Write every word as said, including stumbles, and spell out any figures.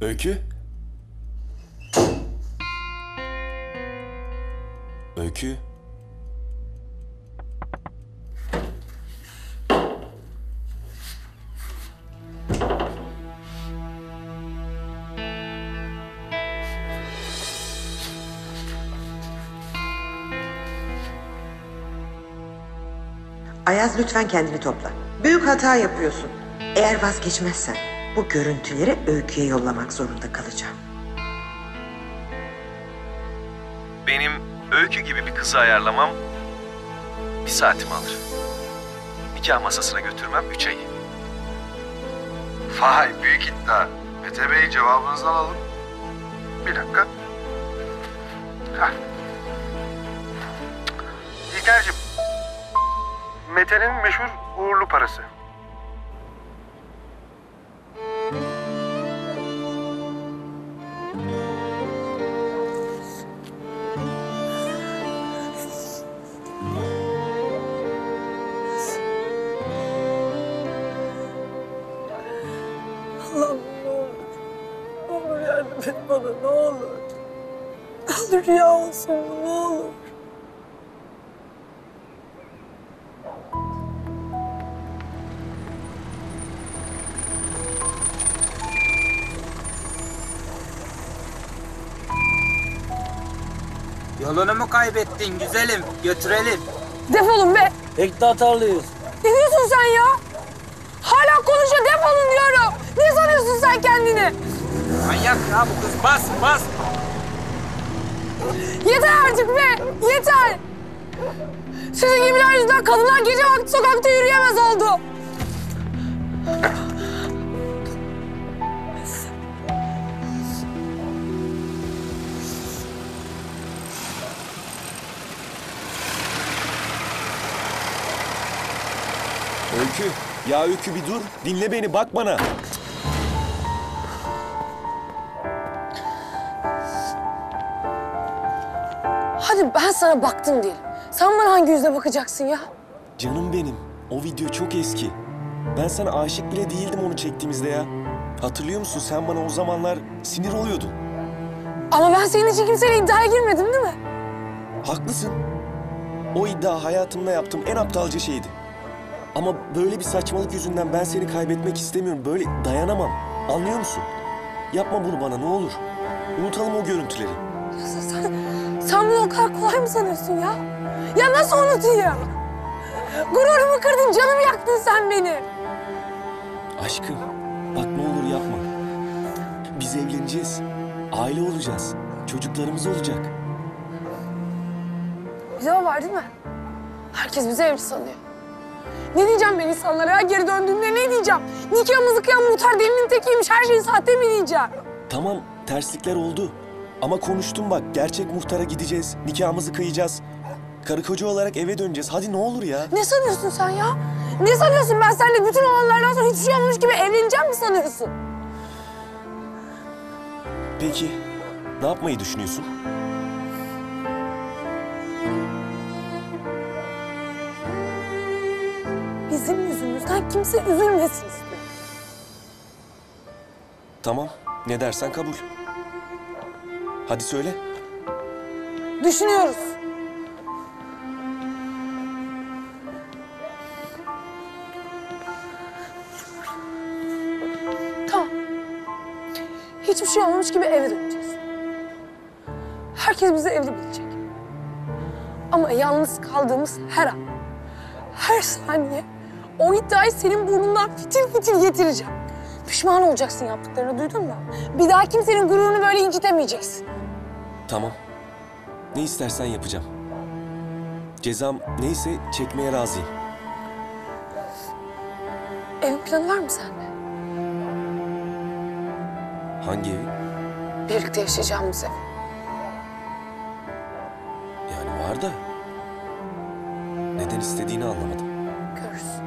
Öykü? Öykü? Ayaz, lütfen kendini topla. Büyük hata yapıyorsun. Eğer vazgeçmezsen bu görüntüleri Öykü'ye yollamak zorunda kalacağım. Benim Öykü gibi bir kızı ayarlamam bir saatimi alır. Nikah masasına götürmem üç ay. Vay, büyük iddia. Mete Bey, cevabınızı alalım. Bir dakika. Heh. İlkerciğim, Mete'nin meşhur uğurlu parası. Allah'ım, ne olur. Ne olur yardım et bana, ne olur. Ne olur Rüya olsun, ne olur. Yolunu mu kaybettin güzelim? Götürelim. Defolun be! Pek de atarlıyız. Ne diyorsun sen ya? Hala konuşuyor, defolun diyorum. Ne sanıyorsun sen kendini? Manyak ya bu kız. Bas, bas! Yeter artık be! Yeter! Sizin gibiler yüzünden kadınlar gece vakti sokakta yürüyemez oldu. Öykü, ya Öykü bir dur. Dinle beni, bak bana. Hadi ben sana baktım diyelim. Sen bana hangi yüzle bakacaksın ya? Canım benim, o video çok eski. Ben sana aşık bile değildim onu çektiğimizde ya. Hatırlıyor musun, sen bana o zamanlar sinir oluyordun. Ama ben senin için kimseyle iddiaya girmedim değil mi? Haklısın. O iddia hayatımda yaptığım en aptalca şeydi. Ama böyle bir saçmalık yüzünden ben seni kaybetmek istemiyorum. Böyle dayanamam. Anlıyor musun? Yapma bunu bana, ne olur. Unutalım o görüntüleri. Ya sen, sen bunu o kadar kolay mı sanıyorsun ya? Ya nasıl unutayım? Gururumu kırdın, canımı yaktın sen beni. Aşkım, bak ne olur yapma. Biz evleneceğiz. Aile olacağız. Çocuklarımız olacak. Bize o var değil mi? Herkes bizi evli sanıyor. Ne diyeceğim ben insanlara ya? Geri döndüğümde ne diyeceğim? Nikahımızı kıyan muhtar delinin tekiymiş, her şeyi sahte mi diyeceğim? Tamam, terslikler oldu. Ama konuştum bak, gerçek muhtara gideceğiz, nikahımızı kıyacağız. Karı koca olarak eve döneceğiz, hadi ne olur ya? Ne sanıyorsun sen ya? Ne sanıyorsun, ben seninle bütün olanlardan sonra hiç şey olmamış gibi evleneceğim mi sanıyorsun? Peki, ne yapmayı düşünüyorsun? Bizim yüzümüzden kimse üzülmesin istiyor. Tamam, ne dersen kabul. Hadi söyle. Düşünüyoruz. Tamam. Hiçbir şey olmamış gibi eve döneceğiz. Herkes bizi evli bilecek. Ama yalnız kaldığımız her an, her saniye o iddiayı senin burnundan fitil fitil getireceğim. Pişman olacaksın yaptıklarını, duydun mu? Bir daha kimsenin gururunu böyle incitemeyeceksin. Tamam. Ne istersen yapacağım. Cezam neyse çekmeye razıyım. Evin planı var mı sende? Hangi evi? Birlikte yaşayacağımız ev. Yani var da neden istediğini anlamadım. Görürsün.